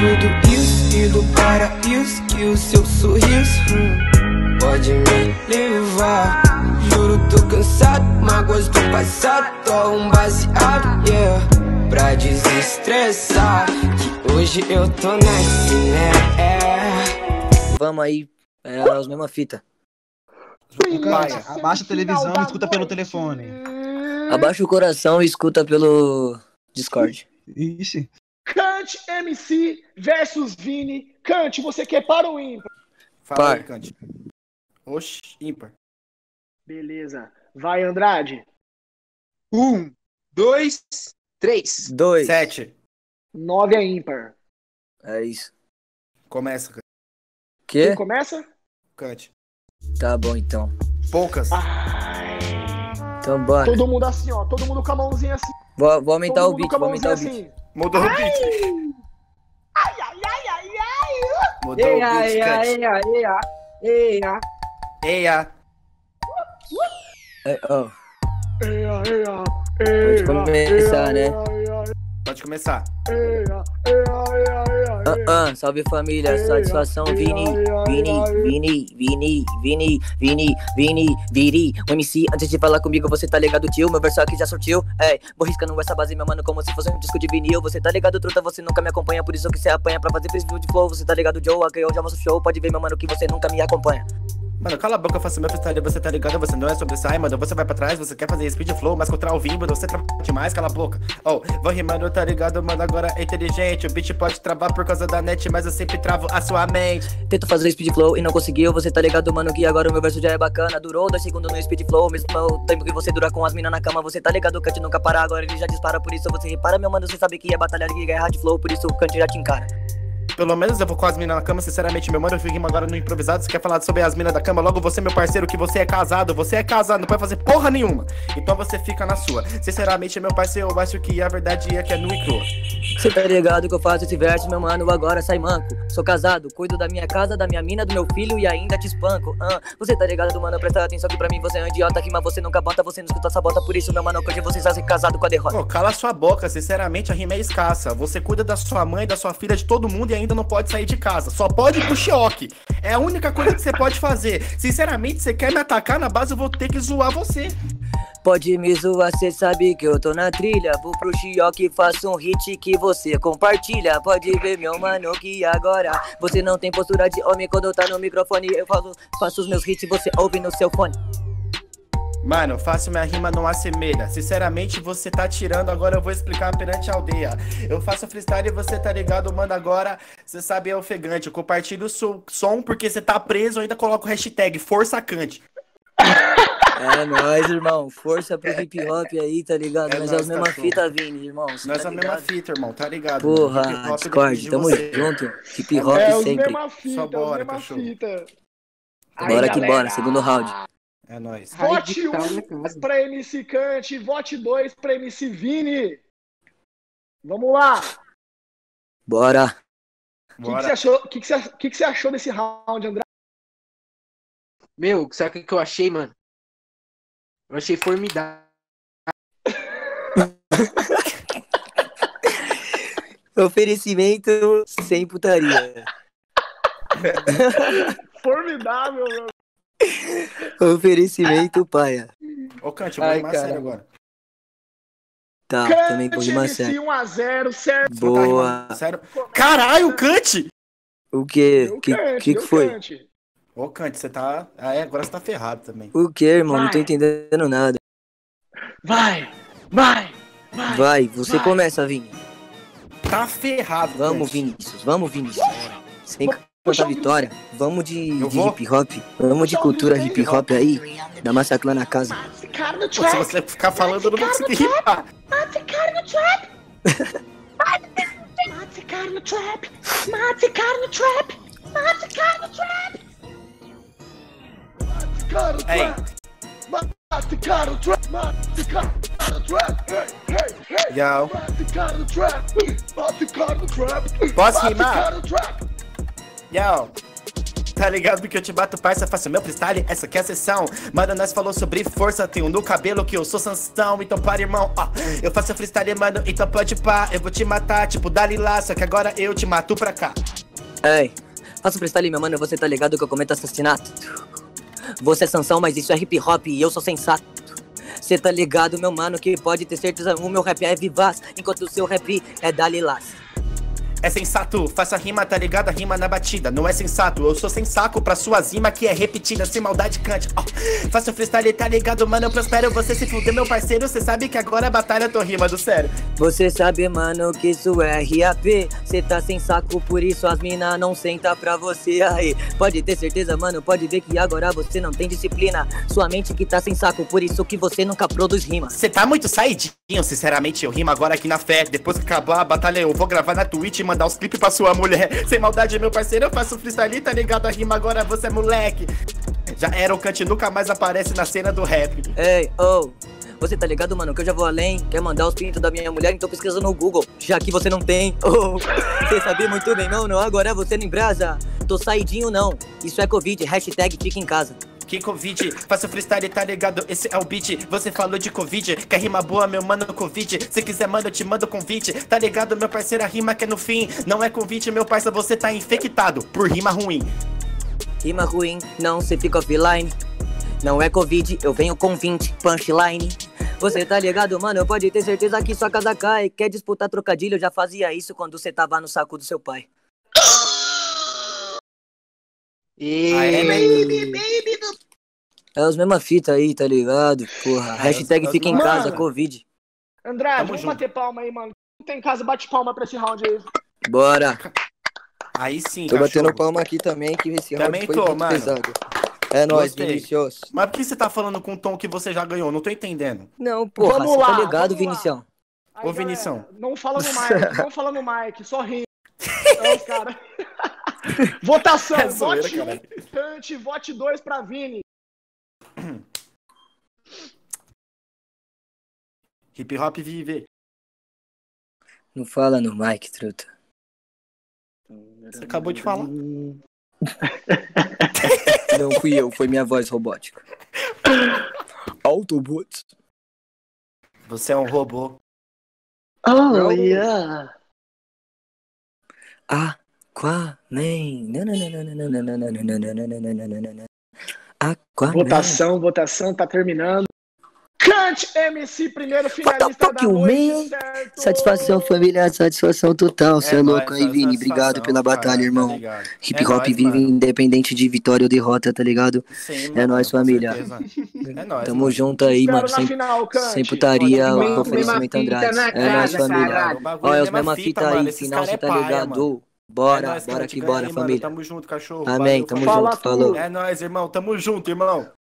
tudo isso e do paraíso que o seu sorriso pode me levar. Juro, tô cansado, mágoas do passado, tô um baseado, yeah, pra desestressar, que hoje eu tô nesse, né? É. Vamos aí, é as mesmas fitas. Abaixa a televisão e escuta pelo telefone. Abaixa o coração e escuta pelo Discord. Ixi. Kant, MC versus Vini. Kant, você quer par ou ímpar? Fala aí, Kant. Oxi, ímpar. Beleza. Vai, Andrade. 1, 2, 3. 2. 7. 9 é ímpar. É isso. Começa, Kant. Quê? Quem começa? Kant. Tá bom, então. Poucas. Ai. Então bora. Todo mundo assim, ó. Todo mundo com a mãozinha assim. Vou aumentar todo o beat, vou aumentar assim. O beat. Mudou o beat. Ai, ai, ai, ai, ai. Mudou eia, o beat, eia, eia, eia, eia, eia. Oh. Eia, eia, eia. Pode começar, eia, né? Eia, eia. Pode começar. Eia, eia, eia. Salve família, satisfação, Vini, Vini, Vini, Vini, Vini, Vini, Vini, Vini. O MC, antes de falar comigo, você tá ligado, tio? Meu verso aqui já sortiu, ei. Vou riscando essa base, meu mano, como se fosse um disco de vinil. Você tá ligado, truta, você nunca me acompanha, por isso que você apanha pra fazer freestyle de flow. Você tá ligado, Joe, aqui eu já mostro show, pode ver, meu mano, que você nunca me acompanha. Mano, cala a boca, eu faço meu freestyle, você tá ligado, você não é sobressai, mano, você vai pra trás, você quer fazer speed flow, mas contra o Vimbo, você trava demais, cala a boca. Oh, vou rimando, tá ligado, mano, agora é inteligente, o beat pode travar por causa da net, mas eu sempre travo a sua mente. Tento fazer speed flow e não conseguiu, você tá ligado, mano, que agora o meu verso já é bacana, durou 2 segundos no speed flow, mesmo o tempo que você dura com as minas na cama, você tá ligado, o Kant nunca para, agora ele já dispara, por isso você repara, meu mano, você sabe que é batalha de guerra de flow, por isso o Kant já te encara. Pelo menos eu vou com as minas na cama, sinceramente, meu mano, eu fico agora no improvisado. Você quer falar sobre as minas da cama? Logo você, meu parceiro, que você é casado, não pode fazer porra nenhuma. Então você fica na sua. Sinceramente, meu parceiro, eu acho que a verdade é que é nua e crua. Você tá ligado que eu faço esse verso, meu mano, agora sai manco. Sou casado, cuido da minha casa, da minha mina, do meu filho e ainda te espanco. Você tá ligado, mano, presta atenção que pra mim você é um idiota aqui, mas você nunca bota, você não escuta essa bota. Por isso, meu mano, que hoje você está casado com a derrota. Pô, cala sua boca, sinceramente, a rima é escassa. Você cuida da sua mãe, da sua filha, de todo mundo e ainda não pode sair de casa, só pode ir pro choque. É a única coisa que você pode fazer. Sinceramente, você quer me atacar na base, eu vou ter que zoar você. Pode me zoar, cê sabe que eu tô na trilha. Vou pro chioque, faço um hit que você compartilha. Pode ver, meu mano, que agora você não tem postura de homem quando eu tá no microfone. Eu falo, faço os meus hits, você ouve no seu fone. Mano, faço minha rima, não assemelha. Sinceramente, você tá tirando, agora eu vou explicar perante a aldeia. Eu faço freestyle e você tá ligado, manda agora. Você sabe, é ofegante. Eu compartilho o som porque você tá preso, eu ainda coloco o hashtag Força Kant. É nóis, irmão. Força pro hip hop aí, tá ligado? Mas é a mesma fita, Vini, irmão. Nós é a mesma fita, irmão, tá ligado? Porra, Discord, tamo junto. Hip hop sempre. Só bora, cachorro. Bora que bora, segundo round. É nóis. Vote 1 pra MC Kant, vote 2 pra MC Vini. Vamos lá. Bora. O que você achou desse round, André? Meu, sabe o que eu achei, mano? Eu achei formidável. Oferecimento sem putaria. Formidável, mano. Oferecimento, paia. Ô, Kant, eu vou rimar sério agora. Tá, Kant, também vou rimar sério. 1 a 0, certo? Boa. Tá sério? Caralho, Kant! O quê? O que foi? Kant. Ô, Kant, você tá... Ah, é, agora você tá ferrado também. O quê, irmão? Vai. Não tô entendendo nada. Vai, você começa, Vini. Tá ferrado, Vamos, Vinícius, Sem... Conta a vitória, vamos de hip hop, vamos de cultura hip hop aí, da massacra na casa. Se você ficar falando, eu não vou conseguir rimar. Posso rimar? Yo, Tá ligado que eu te bato, parça, faço meu freestyle, essa aqui é a sessão. Mano, nós falou sobre força, tenho no cabelo que eu sou Sansão, então para, irmão, ó. Eu faço freestyle, mano, então pode pá, eu vou te matar, tipo Dalila, só que agora eu te mato pra cá. Ei, faço freestyle, meu mano, você tá ligado que eu cometo assassinato. Você é Sansão, mas isso é hip hop e eu sou sensato. Cê tá ligado, meu mano, que pode ter certeza, o meu rap é vivaz, enquanto o seu rap é Dalilás. É sensato, faça rima, tá ligado? A rima na batida, não é sensato. Eu sou sem saco pra sua rima que é repetida, sem maldade, Kant. Oh, faço freestyle, tá ligado, mano? Eu prospero, você se fudeu, meu parceiro. Cê sabe que agora a batalha tô rimando, sério. Você sabe, mano, que isso é R.A.P. Cê tá sem saco, por isso as mina não senta pra você aí. Pode ter certeza, mano, pode ver que agora você não tem disciplina. Sua mente que tá sem saco, por isso que você nunca produz rima. Cê tá muito saidinho, sinceramente, eu rimo agora aqui na fé. Depois que acabar a batalha, eu vou gravar na Twitch, mandar os clipes pra sua mulher. Sem maldade, meu parceiro, eu faço freestyle, tá ligado? A rima agora você é moleque. Já era o Kant, nunca mais aparece na cena do rap. Ei, oh, você tá ligado, mano, que eu já vou além. Quer mandar os pintos da minha mulher, então pesquisa no Google, já que você não tem. Oh, você sabe muito bem, mano, agora você não embrasa. Tô saidinho, não, isso é Covid, hashtag fica em casa. Que Covid, faço freestyle, tá ligado? Esse é o beat, você falou de Covid. Quer rima boa, meu mano, Covid. Se quiser, mano, eu te mando convite. Tá ligado, meu parceiro, a rima que é no fim. Não é convite, meu parceiro, você tá infectado por rima ruim. Rima ruim, não, cê fica offline. Não é Covid, eu venho com 20 punchline. Você tá ligado, mano, pode ter certeza que sua casa cai. Quer disputar trocadilho, eu já fazia isso quando você tava no saco do seu pai. E... aê, baby. É as mesmas fitas aí, tá ligado? Porra, hashtag fica em casa, mano. Covid. André, vamos bater palma aí, mano. Quem tem em casa, bate palma pra esse round aí. Bora. Aí sim, tô cachorro. Batendo palma aqui também, que esse também round foi muito pesado. É nóis, Vinicius. Mas por que você tá falando com um tom que você já ganhou? Não tô entendendo. Não, porra, vamos lá, tá ligado, Vinicião? Aí, ô, Vinicião. Não fala no mic, não fala no mic, só ri. É os caras. Votação, é zoeira, vote 1, Kant, vote 2 pra Vini. Hip Hop vive. Não fala no mic, truta. Você acabou de falar. Não fui eu, foi minha voz robótica. Autobots. Você é um robô. Oh, yeah. Aquaman. Votação tá terminando. Kant MC, primeiro finalista da noite, satisfação, família, satisfação total. Você é louco aí, Vini, obrigado pela batalha, irmão. Hip Hop vive independente de vitória ou derrota, tá ligado? É nóis, família. Tamo junto aí, mano. Sem putaria, o oferecimento André. É nóis, família. Olha, as mesmas fitas aí, final, você tá ligado? Bora, é nóis, bora que bora, família. Mano, tamo junto, cachorro. Amém, valeu, tamo junto, falou. É nóis, irmão, tamo junto, irmão.